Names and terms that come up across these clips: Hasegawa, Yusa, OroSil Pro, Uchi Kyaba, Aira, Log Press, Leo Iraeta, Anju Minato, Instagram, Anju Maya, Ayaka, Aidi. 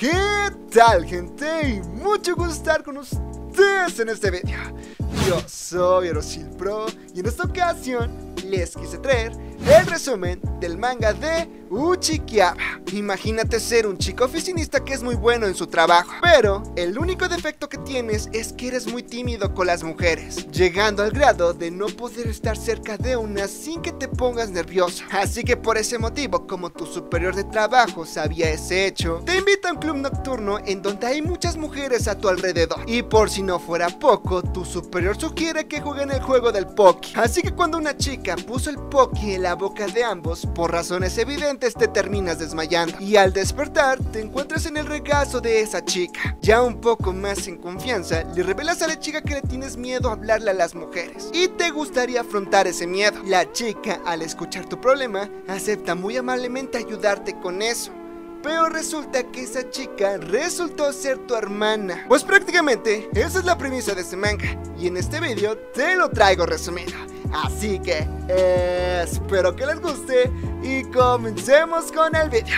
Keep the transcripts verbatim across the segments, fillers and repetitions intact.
¿Qué tal, gente? Y mucho gusto estar con ustedes en este video. Yo soy OroSil Pro y en esta ocasión les quise traer el resumen del manga de Uchi Kyaba. Imagínate ser un chico oficinista que es muy bueno en su trabajo, pero el único defecto que tienes es que eres muy tímido con las mujeres, llegando al grado de no poder estar cerca de una sin que te pongas nervioso. Así que por ese motivo, como tu superior de trabajo sabía ese hecho, te invita a un club nocturno en donde hay muchas mujeres a tu alrededor. Y por si no fuera poco, tu superior sugiere que jueguen el juego del poke. Así que cuando una chica puso el poke en la boca de ambos, por razones evidentes te terminas desmayando, y al despertar te encuentras en el regazo de esa chica. Ya un poco más en confianza, le revelas a la chica que le tienes miedo a hablarle a las mujeres y te gustaría afrontar ese miedo. La chica, al escuchar tu problema, acepta muy amablemente ayudarte con eso, pero resulta que esa chica resultó ser tu hermana. Pues prácticamente esa es la premisa de este manga, y en este video te lo traigo resumido. Así que eh, espero que les guste y comencemos con el video.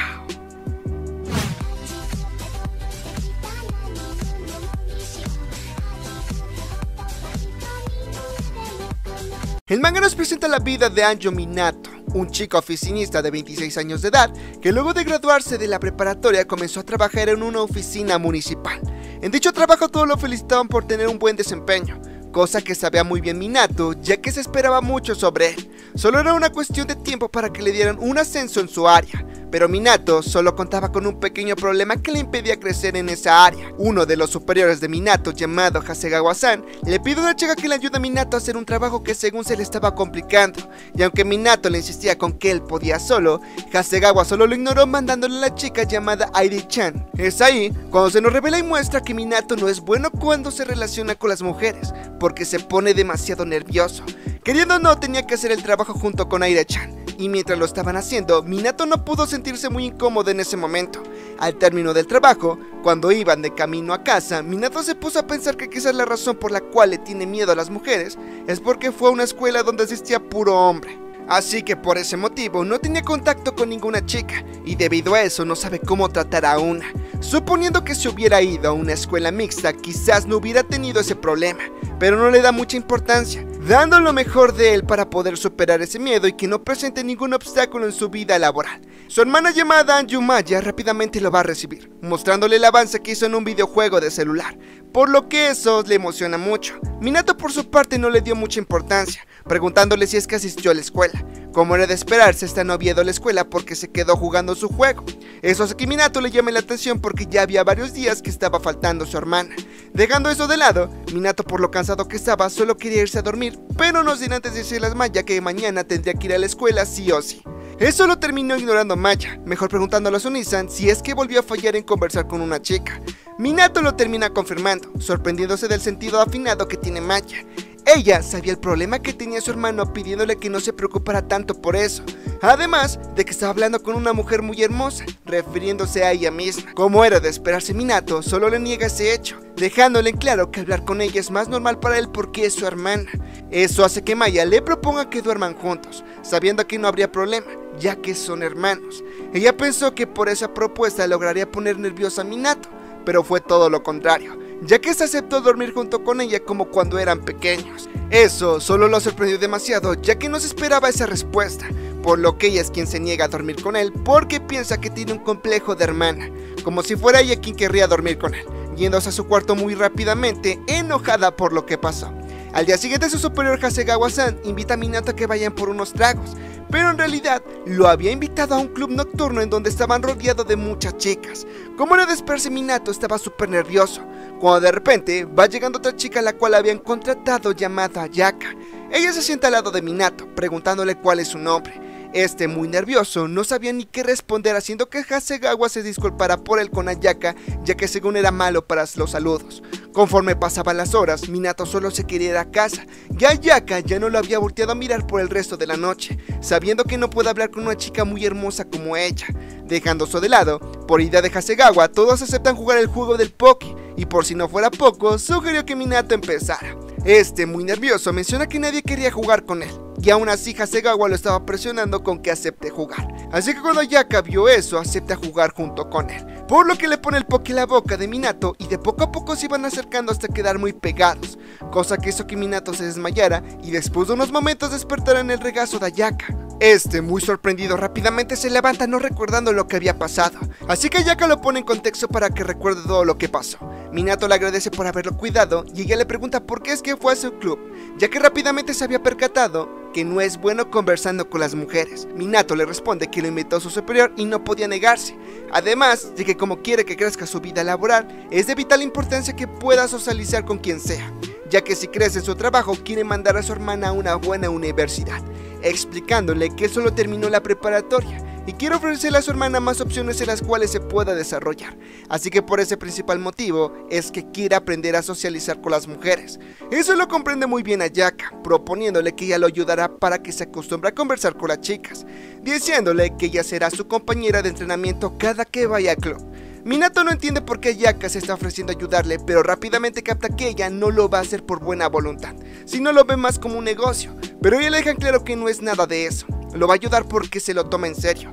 El manga nos presenta la vida de Anju Minato, un chico oficinista de veintiséis años de edad que luego de graduarse de la preparatoria comenzó a trabajar en una oficina municipal. En dicho trabajo todos lo felicitaban por tener un buen desempeño, cosa que sabía muy bien Minato, ya que se esperaba mucho sobre él. Solo era una cuestión de tiempo para que le dieran un ascenso en su área, pero Minato solo contaba con un pequeño problema que le impedía crecer en esa área. Uno de los superiores de Minato, llamado Hasegawa-san, le pide a una chica que le ayude a Minato a hacer un trabajo que según se le estaba complicando, y aunque Minato le insistía con que él podía solo, Hasegawa solo lo ignoró mandándole a la chica llamada Aidi-chan. Es ahí cuando se nos revela y muestra que Minato no es bueno cuando se relaciona con las mujeres, porque se pone demasiado nervioso. Queriendo o no, tenía que hacer el trabajo junto con Aira-chan, y mientras lo estaban haciendo, Minato no pudo sentirse muy incómodo en ese momento. Al término del trabajo, cuando iban de camino a casa, Minato se puso a pensar que quizás la razón por la cual le tiene miedo a las mujeres es porque fue a una escuela donde asistía puro hombre. Así que por ese motivo no tenía contacto con ninguna chica, y debido a eso no sabe cómo tratar a una. Suponiendo que se hubiera ido a una escuela mixta, quizás no hubiera tenido ese problema, pero no le da mucha importancia, dando lo mejor de él para poder superar ese miedo y que no presente ningún obstáculo en su vida laboral. Su hermana llamada Anju Maya rápidamente lo va a recibir, mostrándole el avance que hizo en un videojuego de celular, por lo que eso le emociona mucho. Minato por su parte no le dio mucha importancia, preguntándole si es que asistió a la escuela. Como era de esperarse, esta no había ido a la escuela porque se quedó jugando su juego. Eso hace que Minato le llame la atención porque ya había varios días que estaba faltando su hermana. Dejando eso de lado, Minato, por lo cansado que estaba, solo quería irse a dormir, pero no sin antes decirle a Maya que mañana tendría que ir a la escuela sí o sí. Eso lo terminó ignorando Maya, mejor preguntándole a Sunisan si es que volvió a fallar en conversar con una chica. Minato lo termina confirmando, sorprendiéndose del sentido afinado que tiene Maya. Ella sabía el problema que tenía su hermano, pidiéndole que no se preocupara tanto por eso, además de que estaba hablando con una mujer muy hermosa, refiriéndose a ella misma. Como era de esperarse, Minato solo le niega ese hecho, dejándole en claro que hablar con ella es más normal para él porque es su hermana. Eso hace que Maya le proponga que duerman juntos, sabiendo que no habría problema, ya que son hermanos. Ella pensó que por esa propuesta lograría poner nerviosa a Minato, pero fue todo lo contrario, ya que se aceptó dormir junto con ella como cuando eran pequeños. Eso solo lo sorprendió demasiado, ya que no se esperaba esa respuesta, por lo que ella es quien se niega a dormir con él porque piensa que tiene un complejo de hermana, como si fuera ella quien querría dormir con él, yéndose a su cuarto muy rápidamente, enojada por lo que pasó. Al día siguiente, su superior Hasegawa-san invita a Minato a que vayan por unos tragos, pero en realidad lo había invitado a un club nocturno en donde estaban rodeados de muchas chicas. Como era de esperarse, Minato estaba súper nervioso, cuando de repente va llegando otra chica a la cual habían contratado, llamada Ayaka. Ella se sienta al lado de Minato, preguntándole cuál es su nombre. Este, muy nervioso, no sabía ni qué responder, haciendo que Hasegawa se disculpara por él con Ayaka, ya que según era malo para los saludos. Conforme pasaban las horas, Minato solo se quería ir a casa, y Ayaka ya no lo había volteado a mirar por el resto de la noche, sabiendo que no puede hablar con una chica muy hermosa como ella. Dejando eso de lado, por idea de Hasegawa, todos aceptan jugar el juego del poke, y por si no fuera poco, sugirió que Minato empezara. Este, muy nervioso, menciona que nadie quería jugar con él, y aún así Hasegawa lo estaba presionando con que acepte jugar. Así que cuando Ayaka vio eso, acepta jugar junto con él. por lo que le pone el poke en la boca de Minato y de poco a poco se iban acercando hasta quedar muy pegados, cosa que hizo que Minato se desmayara y después de unos momentos despertara en el regazo de Ayaka. Este, muy sorprendido, rápidamente se levanta no recordando lo que había pasado, así que Ayaka lo pone en contexto para que recuerde todo lo que pasó. Minato le agradece por haberlo cuidado y ella le pregunta por qué es que fue a su club, ya que rápidamente se había percatado que no es bueno conversando con las mujeres. Minato le responde que lo invitó a su superior y no podía negarse, además de que como quiere que crezca su vida laboral, es de vital importancia que pueda socializar con quien sea, ya que si crece en su trabajo quiere mandar a su hermana a una buena universidad, explicándole que solo terminó la preparatoria y quiere ofrecerle a su hermana más opciones en las cuales se pueda desarrollar, así que por ese principal motivo es que quiere aprender a socializar con las mujeres. Eso lo comprende muy bien Ayaka, proponiéndole que ella lo ayudará para que se acostumbre a conversar con las chicas, diciéndole que ella será su compañera de entrenamiento cada que vaya al club. Minato no entiende por qué Ayaka se está ofreciendo ayudarle, pero rápidamente capta que ella no lo va a hacer por buena voluntad, sino lo ve más como un negocio, pero ella le deja claro que no es nada de eso, lo va a ayudar porque se lo toma en serio.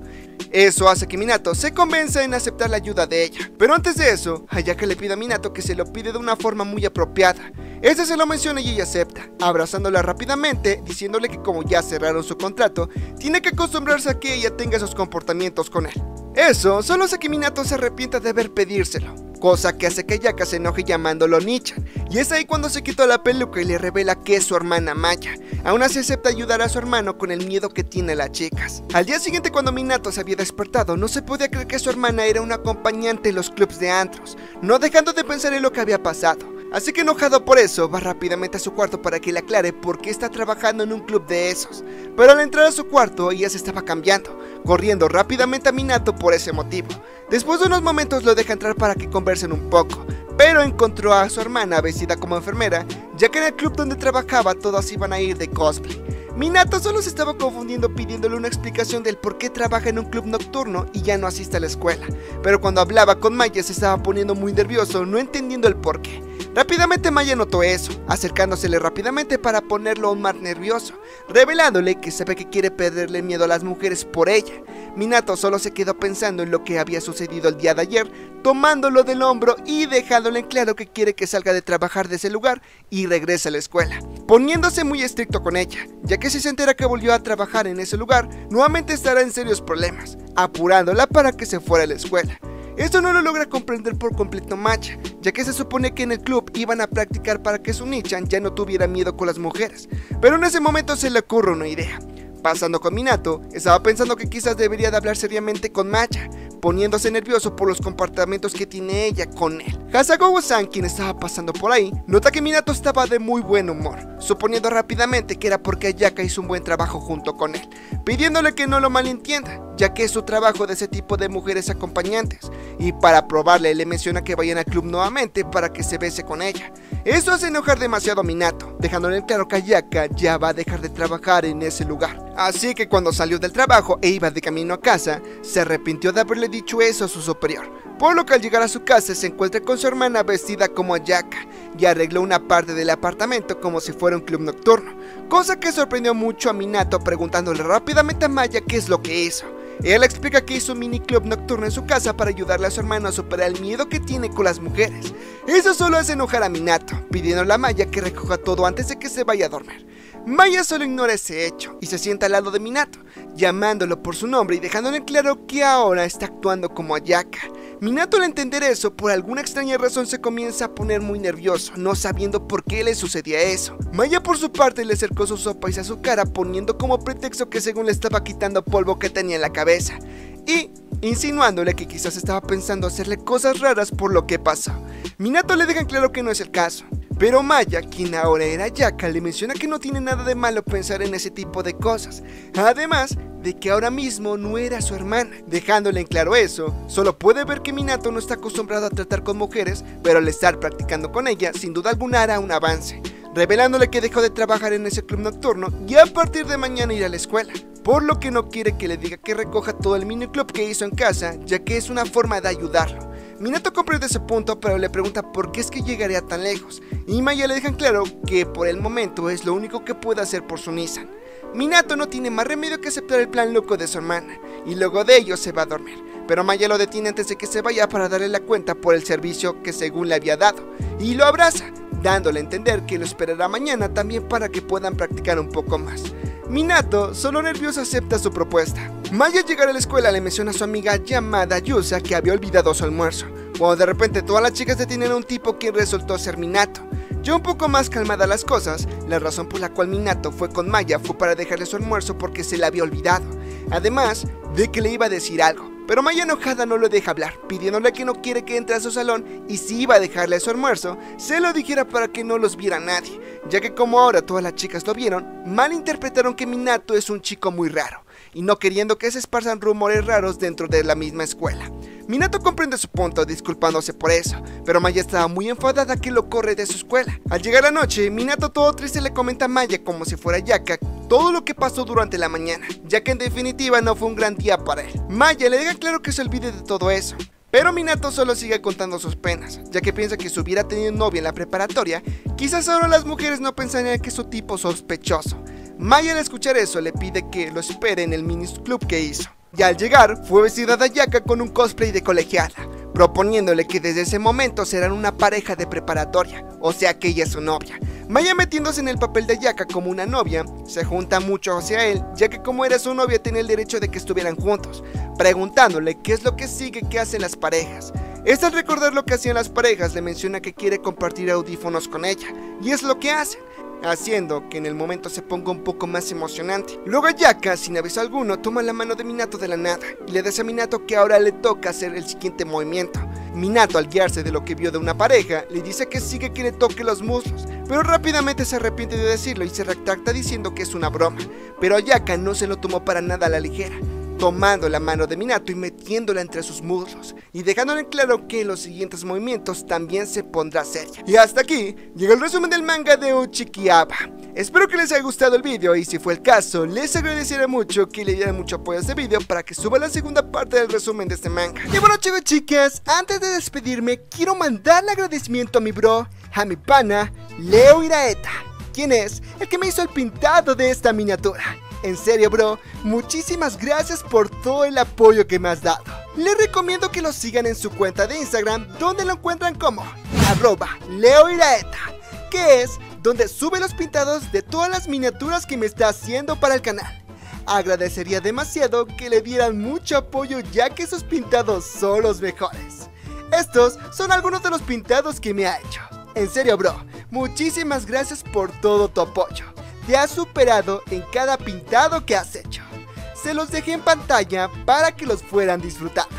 Eso hace que Minato se convenza en aceptar la ayuda de ella, pero antes de eso, Ayaka le pide a Minato que se lo pide de una forma muy apropiada. Este se lo menciona y ella acepta, abrazándola rápidamente, diciéndole que como ya cerraron su contrato, tiene que acostumbrarse a que ella tenga esos comportamientos con él. Eso solo hace que Minato se arrepienta de haber pedírselo, cosa que hace que Ayaka se enoje llamándolo Nichan, y es ahí cuando se quitó la peluca y le revela que es su hermana Maya. Aún así acepta ayudar a su hermano con el miedo que tiene a las chicas. Al día siguiente, cuando Minato se había despertado, no se podía creer que su hermana era una acompañante en los clubs de antros, no dejando de pensar en lo que había pasado. Así que enojado por eso, va rápidamente a su cuarto para que le aclare por qué está trabajando en un club de esos, pero al entrar a su cuarto ella se estaba cambiando, corriendo rápidamente a Minato por ese motivo. Después de unos momentos lo deja entrar para que conversen un poco, pero encontró a su hermana vestida como enfermera, ya que en el club donde trabajaba todas iban a ir de cosplay. Minato solo se estaba confundiendo pidiéndole una explicación del por qué trabaja en un club nocturno y ya no asiste a la escuela, pero cuando hablaba con Maya se estaba poniendo muy nervioso, no entendiendo el por qué. Rápidamente Maya notó eso, acercándosele rápidamente para ponerlo aún más nervioso, revelándole que sabe que quiere perderle miedo a las mujeres por ella. Minato solo se quedó pensando en lo que había sucedido el día de ayer, tomándolo del hombro y dejándole en claro que quiere que salga de trabajar de ese lugar y regrese a la escuela, poniéndose muy estricto con ella, ya que si se entera que volvió a trabajar en ese lugar, nuevamente estará en serios problemas, apurándola para que se fuera a la escuela. Esto no lo logra comprender por completo Maya, ya que se supone que en el club iban a practicar para que su Nichan ya no tuviera miedo con las mujeres, pero en ese momento se le ocurre una idea. Pasando con Minato, estaba pensando que quizás debería de hablar seriamente con Maya, poniéndose nervioso por los comportamientos que tiene ella con él. Hasegawa-san, quien estaba pasando por ahí, nota que Minato estaba de muy buen humor, suponiendo rápidamente que era porque Ayaka hizo un buen trabajo junto con él, pidiéndole que no lo malentienda, ya que es su trabajo de ese tipo de mujeres acompañantes, y para probarle le menciona que vayan al club nuevamente para que se bese con ella. Eso hace enojar demasiado a Minato, dejándole en claro que Ayaka ya va a dejar de trabajar en ese lugar. Así que cuando salió del trabajo e iba de camino a casa, se arrepintió de haberle dicho eso a su superior, por lo que al llegar a su casa se encuentra con su hermana vestida como Ayaka y arregló una parte del apartamento como si fuera un club nocturno, cosa que sorprendió mucho a Minato, preguntándole rápidamente a Maya qué es lo que hizo. Él explica que hizo un mini club nocturno en su casa para ayudarle a su hermano a superar el miedo que tiene con las mujeres. Eso solo hace enojar a Minato, pidiéndole a Maya que recoja todo antes de que se vaya a dormir. Maya solo ignora ese hecho y se sienta al lado de Minato, llamándolo por su nombre y dejándole claro que ahora está actuando como Ayaka. Minato, al entender eso, por alguna extraña razón se comienza a poner muy nervioso, no sabiendo por qué le sucedía eso. Maya, por su parte, le acercó su sopa y a su cara, poniendo como pretexto que según le estaba quitando polvo que tenía en la cabeza, y insinuándole que quizás estaba pensando hacerle cosas raras por lo que pasó. Minato le deja claro que no es el caso, pero Maya, quien ahora era Ayaka, le menciona que no tiene nada de malo pensar en ese tipo de cosas, además de que ahora mismo no era su hermana. Dejándole en claro eso, solo puede ver que Minato no está acostumbrado a tratar con mujeres, pero al estar practicando con ella, sin duda alguna hará un avance, revelándole que dejó de trabajar en ese club nocturno y a partir de mañana irá a la escuela, por lo que no quiere que le diga que recoja todo el miniclub que hizo en casa, ya que es una forma de ayudarlo. Minato comprende ese punto, pero le pregunta por qué es que llegaría tan lejos, y Maya le dejan claro que por el momento es lo único que puede hacer por su Nichan. Minato no tiene más remedio que aceptar el plan loco de su hermana, y luego de ello se va a dormir, pero Maya lo detiene antes de que se vaya para darle la cuenta por el servicio que según le había dado, y lo abraza, dándole a entender que lo esperará mañana también para que puedan practicar un poco más. Minato, solo nerviosa, acepta su propuesta. Maya al llegar a la escuela le menciona a su amiga llamada Yusa que había olvidado su almuerzo, cuando de repente todas las chicas detienen a un tipo quien resultó ser Minato. Ya un poco más calmada las cosas, la razón por la cual Minato fue con Maya fue para dejarle su almuerzo porque se le había olvidado, además de que le iba a decir algo, pero Maya enojada no lo deja hablar, pidiéndole que no quiere que entre a su salón y si iba a dejarle su almuerzo, se lo dijera para que no los viera nadie, ya que como ahora todas las chicas lo vieron, malinterpretaron que Minato es un chico muy raro, y no queriendo que se esparzan rumores raros dentro de la misma escuela. Minato comprende su punto disculpándose por eso, pero Maya estaba muy enfadada que lo corre de su escuela. Al llegar la noche, Minato todo triste le comenta a Maya como si fuera Ayaka todo lo que pasó durante la mañana, ya que en definitiva no fue un gran día para él. Maya le deja claro que se olvide de todo eso, pero Minato solo sigue contando sus penas, ya que piensa que si hubiera tenido novia en la preparatoria, quizás ahora las mujeres no pensarían que es un tipo sospechoso. Maya al escuchar eso le pide que lo espere en el miniclub que hizo, y al llegar fue vestida de Ayaka con un cosplay de colegiala, proponiéndole que desde ese momento serán una pareja de preparatoria, o sea que ella es su novia. Maya, metiéndose en el papel de Ayaka como una novia, se junta mucho hacia él, ya que como era su novia tenía el derecho de que estuvieran juntos, preguntándole qué es lo que sigue que hacen las parejas. Es al recordar lo que hacían las parejas le menciona que quiere compartir audífonos con ella, y es lo que hacen, haciendo que en el momento se ponga un poco más emocionante. Luego Ayaka, sin aviso alguno, toma la mano de Minato de la nada y le dice a Minato que ahora le toca hacer el siguiente movimiento. Minato, al guiarse de lo que vio de una pareja, le dice que sigue que le toque los muslos, pero rápidamente se arrepiente de decirlo y se retracta diciendo que es una broma, pero Ayaka no se lo tomó para nada a la ligera, tomando la mano de Minato y metiéndola entre sus muslos, y dejándole claro que en los siguientes movimientos también se pondrá seria. Y hasta aquí llega el resumen del manga de Uchi Kyaba. Espero que les haya gustado el vídeo, y si fue el caso, les agradecería mucho que le dieran mucho apoyo a este vídeo para que suba la segunda parte del resumen de este manga. Y bueno, chicos, chicas, antes de despedirme, quiero mandarle agradecimiento a mi bro, a mi pana, Leo Iraeta, quien es el que me hizo el pintado de esta miniatura. En serio, bro, muchísimas gracias por todo el apoyo que me has dado. Les recomiendo que lo sigan en su cuenta de Instagram, donde lo encuentran como arroba Leo Iraeta, que es donde sube los pintados de todas las miniaturas que me está haciendo para el canal. Agradecería demasiado que le dieran mucho apoyo, ya que esos pintados son los mejores. Estos son algunos de los pintados que me ha hecho. En serio, bro, muchísimas gracias por todo tu apoyo. Te has superado en cada pintado que has hecho. Se los dejé en pantalla para que los fueran disfrutando.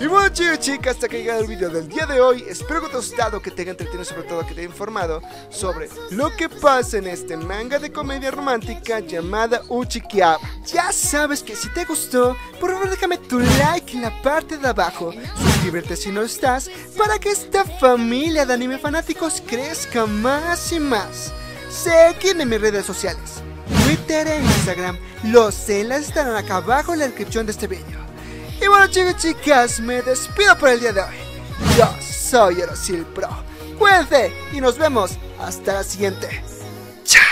Y bueno, chicos, chicas, hasta que ha llegado el video del día de hoy. Espero que te haya gustado, que te haya entretenido, sobre todo que te haya informado sobre lo que pasa en este manga de comedia romántica llamada Uchi Kyaba. Ya sabes que si te gustó, por favor déjame tu like en la parte de abajo, suscríbete si no estás, para que esta familia de anime fanáticos crezca más y más. Seguidme en mis redes sociales, Twitter e Instagram, los enlaces estarán acá abajo en la descripción de este video. Y bueno, chicos, chicas, me despido por el día de hoy. Yo soy OroSil Pro, cuídense y nos vemos hasta la siguiente. Chao.